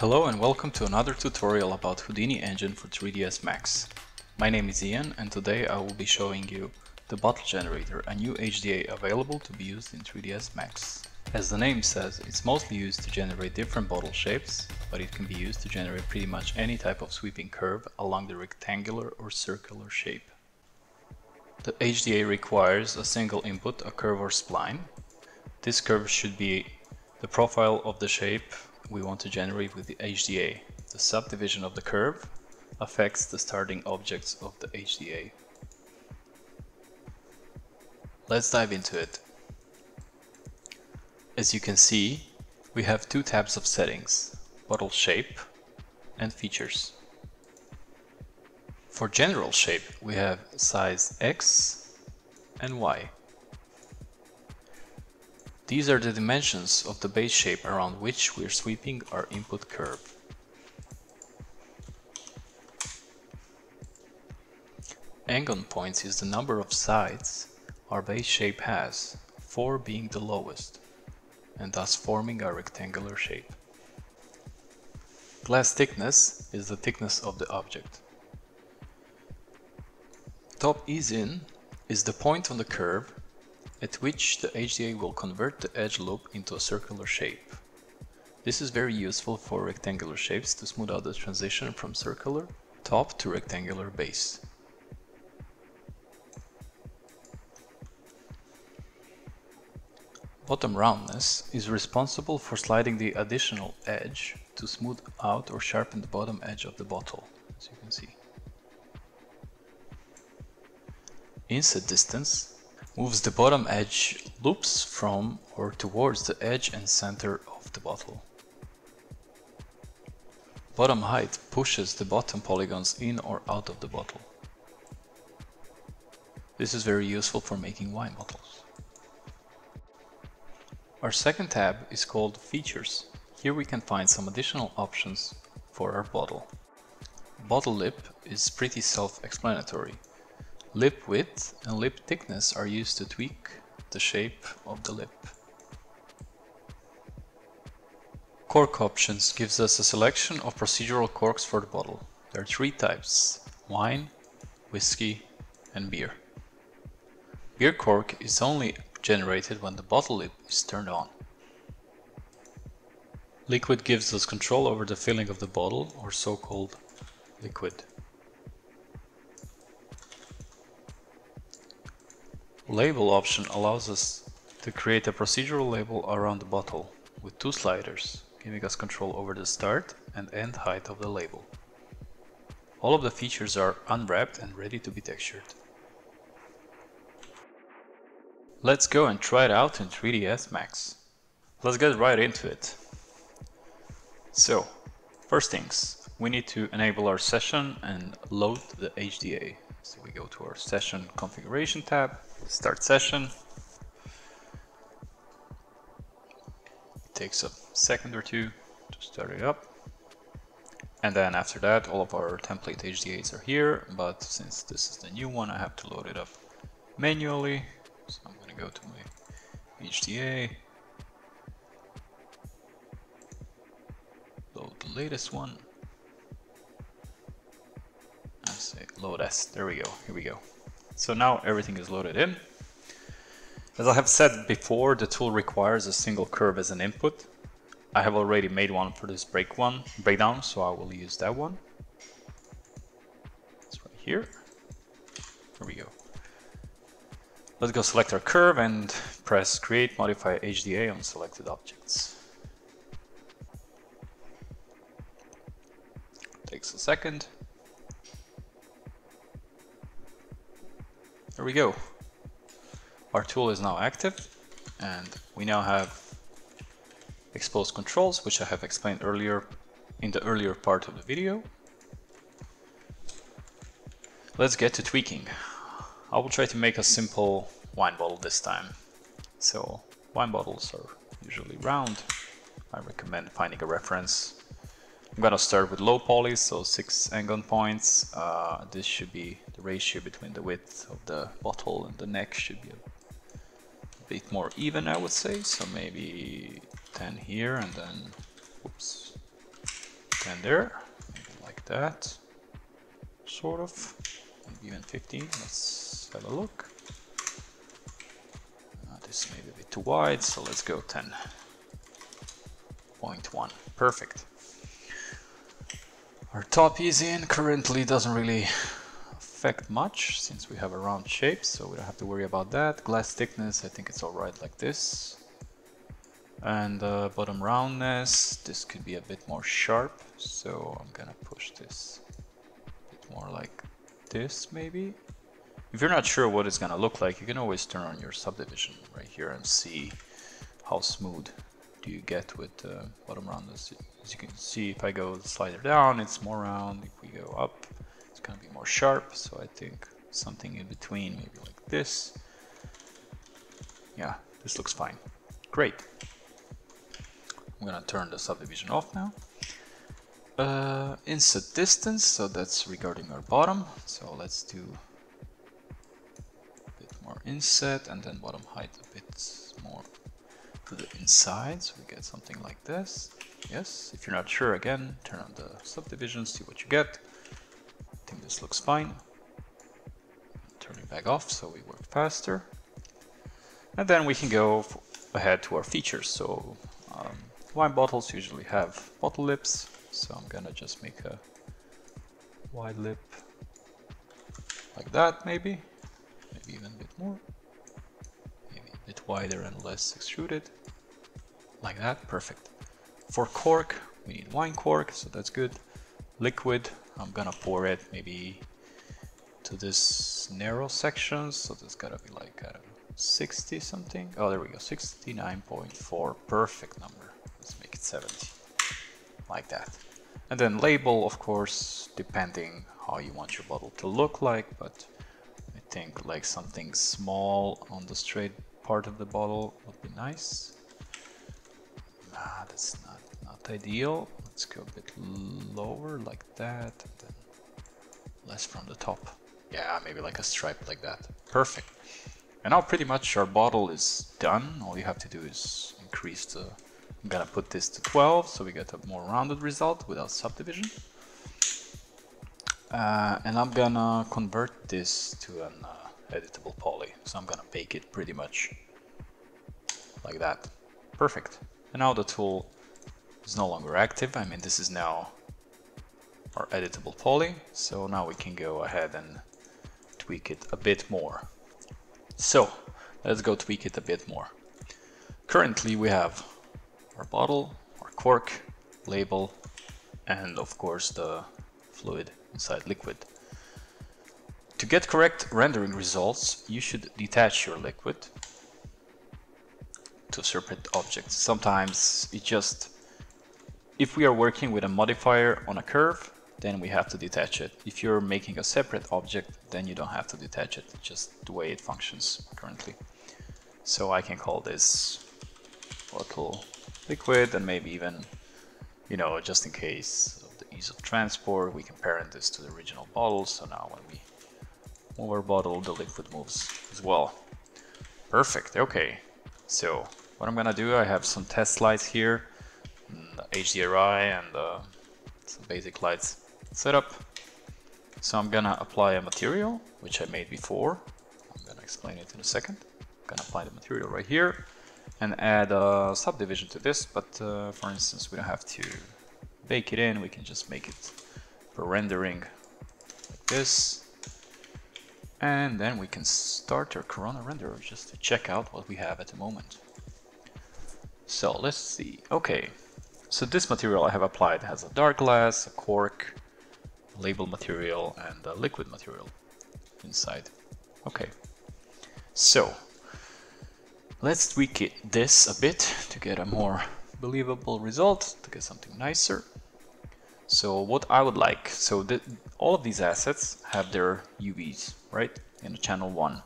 Hello and welcome to another tutorial about Houdini Engine for 3ds Max. My name is Ian and today I will be showing you the Bottle Generator, a new HDA available to be used in 3ds Max. As the name says, it's mostly used to generate different bottle shapes, but it can be used to generate pretty much any type of sweeping curve along the rectangular or circular shape. The HDA requires a single input, a curve or spline. This curve should be the profile of the shape we want to generate with the HDA. The subdivision of the curve affects the starting objects of the HDA. Let's dive into it. As you can see, we have two tabs of settings, Bottle Shape and Features. For general shape, we have size X and Y. These are the dimensions of the base shape around which we are sweeping our input curve. Angle points is the number of sides our base shape has, 4 being the lowest, and thus forming our rectangular shape. Glass thickness is the thickness of the object. Top ease in is the point on the curve at which the HDA will convert the edge loop into a circular shape. This is very useful for rectangular shapes to smooth out the transition from circular top to rectangular base. Bottom roundness is responsible for sliding the additional edge to smooth out or sharpen the bottom edge of the bottle, as you can see. Inset distance moves the bottom edge loops from or towards the edge and center of the bottle. Bottom height pushes the bottom polygons in or out of the bottle. This is very useful for making wine bottles. Our second tab is called Features. Here we can find some additional options for our bottle. Bottle lip is pretty self-explanatory. Lip width and lip thickness are used to tweak the shape of the lip. Cork options gives us a selection of procedural corks for the bottle. There are 3 types: wine, whiskey, and beer. Beer cork is only generated when the bottle lip is turned on. Liquid gives us control over the filling of the bottle, or so-called liquid. Label option allows us to create a procedural label around the bottle with 2 sliders, giving us control over the start and end height of the label. All of the features are unwrapped and ready to be textured. Let's go and try it out in 3ds Max. Let's get right into it. So, first things, we need to enable our session and load the HDA. So we go to our session configuration tab, start session. It takes a second or two to start it up. And then after that, all of our template HDAs are here, but since this is the new one, I have to load it up manually. So I'm going to go to my HDA, load the latest one. Load S. There we go. Here we go. So now everything is loaded in. As I have said before, the tool requires a single curve as an input. I have already made one for this breakdown, so I will use that one. It's right here. There we go. Let's go select our curve and press Create Modify HDA on selected objects. Takes a second. There we go. Our tool is now active and we now have exposed controls, which I have explained earlier in the earlier part of the video. Let's get to tweaking. I will try to make a simple wine bottle this time. So wine bottles are usually round. I recommend finding a reference. I'm going to start with low polys, so 6 angle points. This should be the ratio between the width of the bottle and the neck should be a bit more even, I would say. So maybe 10 here and then, oops, and there, like that, sort of, even 15. Let's have a look. This may be a bit too wide, so let's go 10.1. Perfect. Our top is in. Currently doesn't really affect much since we have a round shape, so we don't have to worry about that. Glass thickness, I think it's all right like this. And bottom roundness, this could be a bit more sharp, so I'm gonna push this a bit more like this maybe. If you're not sure what it's gonna look like, you can always turn on your subdivision right here and see how smooth do you get with bottom roundness. As you can see, if I go the slider down, it's more round. If we go up, it's gonna be more sharp. So I think something in between, maybe like this. Yeah, this looks fine. Great. I'm gonna turn the subdivision off now. Inset distance, so that's regarding our bottom. So let's do more inset, and then bottom height a bit more to the inside, so we get something like this. Yes, if you're not sure, again, turn on the subdivision, see what you get. I think this looks fine. Turn it back off so we work faster. And then we can go ahead to our features. So wine bottles usually have bottle lips, so I'm gonna just make a wide lip like that maybe. Maybe even a bit more, maybe a bit wider and less extruded, like that, perfect. For cork, we need wine cork, so that's good. Liquid, I'm gonna pour it maybe to this narrow section, so that's gotta be like, I don't know, 60 something. Oh, there we go, 69.4, perfect number. Let's make it 70, like that. And then label, of course, depending how you want your bottle to look like, but think like something small on the straight part of the bottle would be nice. Nah, that's not ideal. Let's go a bit lower like that, and then less from the top. Yeah, maybe like a stripe like that. Perfect. And now pretty much our bottle is done. All you have to do is increase the... I'm gonna put this to 12, so we get a more rounded result without subdivision. And I'm gonna convert this to an editable poly, so I'm gonna bake it pretty much like that. Perfect. And now the tool is no longer active. I mean, this is now our editable poly, so now we can go ahead and tweak it a bit more. So let's go tweak it a bit more. Currently we have our bottle, our cork, label, and of course the fluid inside liquid. To get correct rendering results, you should detach your liquid to separate objects. Sometimes it just, if we are working with a modifier on a curve, then we have to detach it. If you're making a separate object, then you don't have to detach it. It's just the way it functions currently. So I can call this bottle liquid, and maybe even, you know, just in case ease of transport, we can parent this to the original bottle, so now when we move our bottle, the liquid moves as well. Perfect, okay. So what I'm gonna do, I have some test lights here, and HDRI and some basic lights setup. So I'm gonna apply a material, which I made before. I'm gonna explain it in a second. I'm gonna apply the material right here and add a subdivision to this, but for instance, we don't have to bake it in, we can just make it for rendering like this. And then we can start our Corona renderer just to check out what we have at the moment. So let's see. Okay, so this material I have applied has a dark glass, a cork, a label material, and a liquid material inside. Okay, so let's tweak it this a bit to get a more believable result, to get something nicer. So what I would like, so all of these assets have their UVs, right, in the channel 1,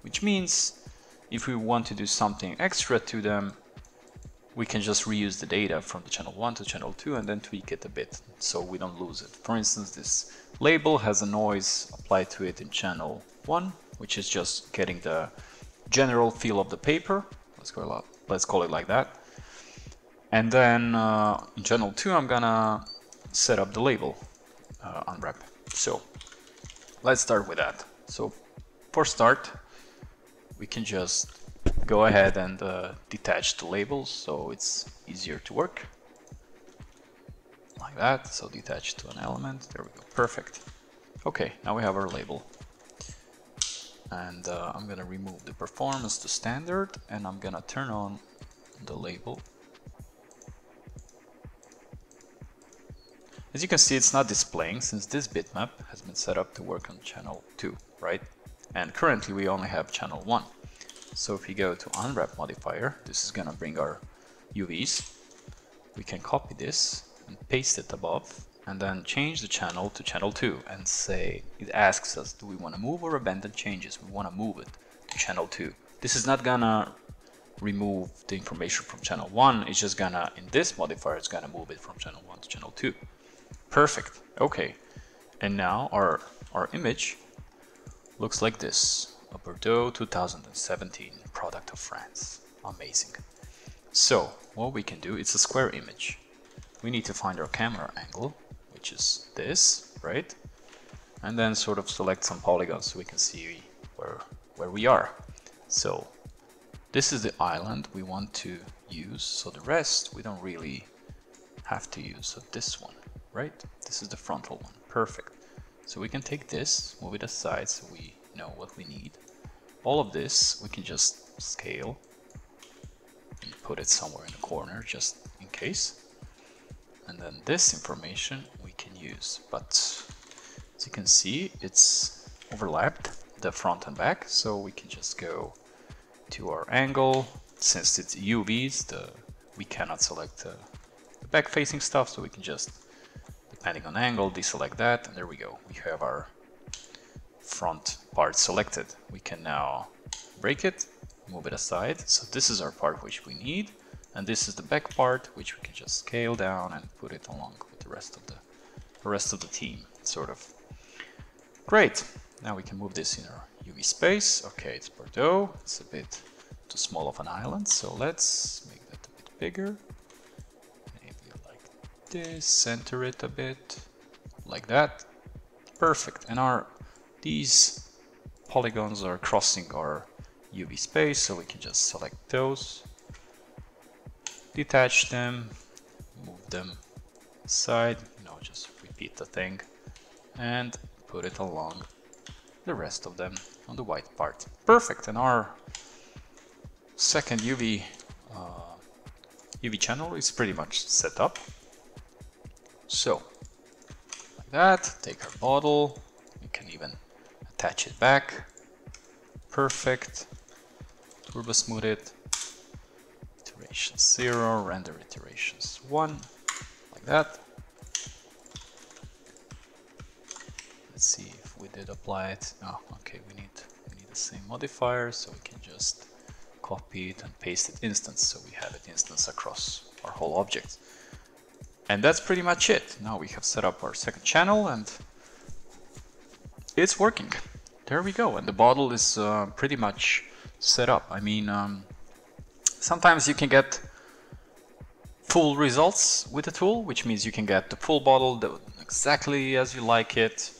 which means if we want to do something extra to them, we can just reuse the data from the channel 1 to channel 2 and then tweak it a bit so we don't lose it. For instance, this label has a noise applied to it in channel 1, which is just getting the general feel of the paper. Let's call it like that. And then in channel 2, I'm gonna set up the label unwrap. So let's start with that. So for start, we can just go ahead and detach the labels so it's easier to work. Like that, so detach to an element, there we go, perfect. Okay, now we have our label. And I'm gonna remove the performance to standard and I'm gonna turn on the label. As you can see, it's not displaying since this bitmap has been set up to work on channel 2, right? And currently we only have channel 1. So if you go to unwrap modifier, this is gonna bring our UVs. We can copy this and paste it above and then change the channel to channel 2 and say, it asks us, do we wanna move or abandon changes? We wanna move it to channel 2. This is not gonna remove the information from channel 1, it's just gonna, in this modifier, it's gonna move it from channel 1 to channel 2. Perfect. Okay, and now our image looks like this. A Bordeaux 2017 product of France. Amazing. So what we can do, it's a square image. We need to find our camera angle, which is this, right? And then sort of select some polygons so we can see where we are. So this is the island we want to use. So the rest we don't really have to use. So this one. Right? This is the frontal one. Perfect. So we can take this, move it aside so we know what we need. All of this, we can just scale and put it somewhere in the corner just in case. And then this information we can use. But as you can see, it's overlapped, the front and back. So we can just go to our angle. Since it's UVs, we cannot select the back facing stuff. So we can just, depending on angle, deselect that, and there we go. We have our front part selected. We can now break it, move it aside. So this is our part which we need, and this is the back part which we can just scale down and put it along with the rest of the team, sort of. Great. Now we can move this in our UV space. Okay, it's Bordeaux. It's a bit too small of an island, so let's make that a bit bigger. Center it a bit like that. Perfect. And these polygons are crossing our UV space, so we can just select those, detach them, move them aside, just repeat the thing and put it along the rest of them on the white part. Perfect. And our second UV channel is pretty much set up. So, like that, take our bottle, we can even attach it back, perfect, TurboSmooth it, iteration 0, render iterations 1, like that. Let's see if we did apply it. Oh, okay, we need the same modifier, so we can just copy it and paste it instance, so we have it instance across our whole object. And that's pretty much it. Now we have set up our second channel and it's working. There we go. And the bottle is pretty much set up. I mean, sometimes you can get full results with the tool, which means you can get the full bottle exactly as you like it.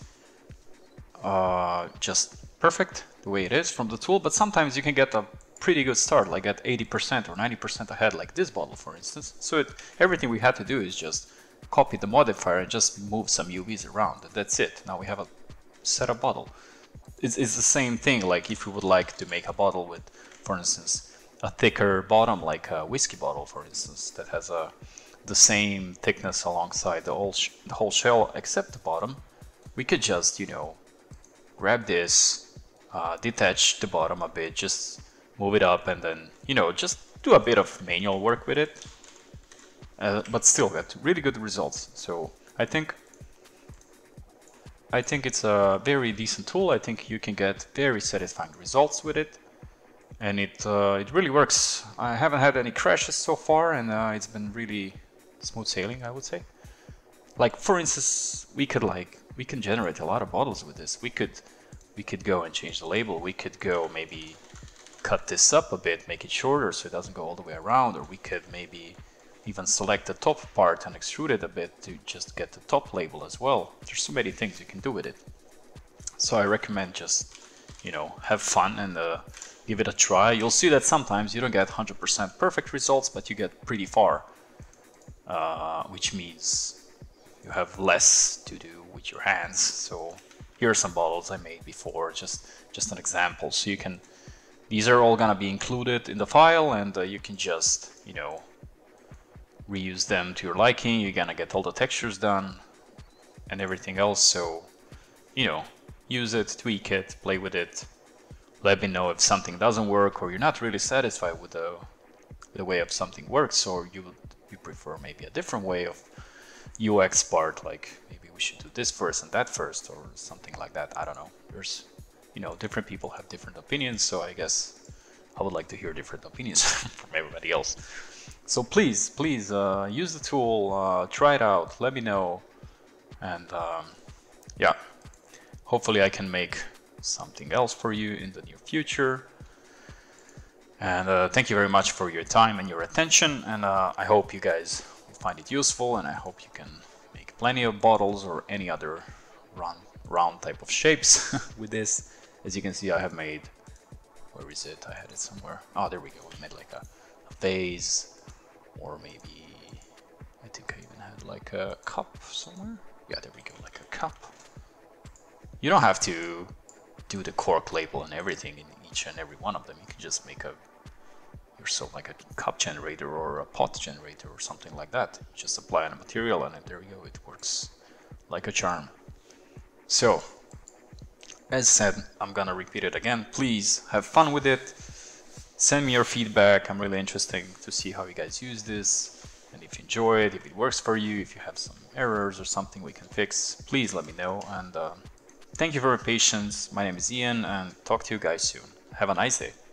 Just perfect the way it is from the tool. But sometimes you can get a pretty good start, like at 80% or 90% ahead, like this bottle, for instance. So everything we had to do is just copy the modifier and just move some UVs around. That's it. Now we have a setup bottle. It's the same thing, like if we would like to make a bottle with, for instance, a thicker bottom, like a whiskey bottle, for instance, that has the same thickness alongside the whole shell except the bottom. We could just, grab this, detach the bottom a bit, just move it up and then, just do a bit of manual work with it, but still get really good results. So I think it's a very decent tool. I think you can get very satisfying results with it, and it really works. I haven't had any crashes so far, and it's been really smooth sailing, I would say. Like, for instance, we can generate a lot of bottles with this. We could go and change the label. We could go maybe cut this up a bit, make it shorter so it doesn't go all the way around, or we could maybe even select the top part and extrude it a bit to just get the top label as well. There's so many things you can do with it. So I recommend just, you know, have fun and give it a try. You'll see that sometimes you don't get 100% perfect results, but you get pretty far, which means you have less to do with your hands. So here are some bottles I made before, just an example. So you can, these are all gonna be included in the file, and you can just, you know, reuse them to your liking. You're gonna get all the textures done and everything else. So, you know, use it, tweak it, play with it. Let me know if something doesn't work or you're not really satisfied with the way of something works, or you prefer maybe a different way of UX part, like maybe we should do this first and that first or something like that. I don't know. There's, you know, different people have different opinions, so I guess I would like to hear different opinions from everybody else. So please, please use the tool, try it out, let me know, and yeah, hopefully I can make something else for you in the near future. And thank you very much for your time and your attention, and I hope you guys will find it useful, and I hope you can make plenty of bottles or any other round type of shapes with this. As you can see, I have made, where is it? I had it somewhere. Oh, there we go. I made like a vase. Or maybe, I think I even had like a cup somewhere. Yeah, there we go, like a cup. You don't have to do the cork label and everything in each and every one of them. You can just make yourself like a cup generator or a pot generator or something like that. Just apply a material and there you go, it works like a charm. So, as said, I'm gonna repeat it again. Please have fun with it. Send me your feedback. I'm really interested to see how you guys use this, and if you enjoy it, if it works for you, if you have some errors or something we can fix, please let me know. And thank you for your patience. My name is Ian, and talk to you guys soon. Have a nice day.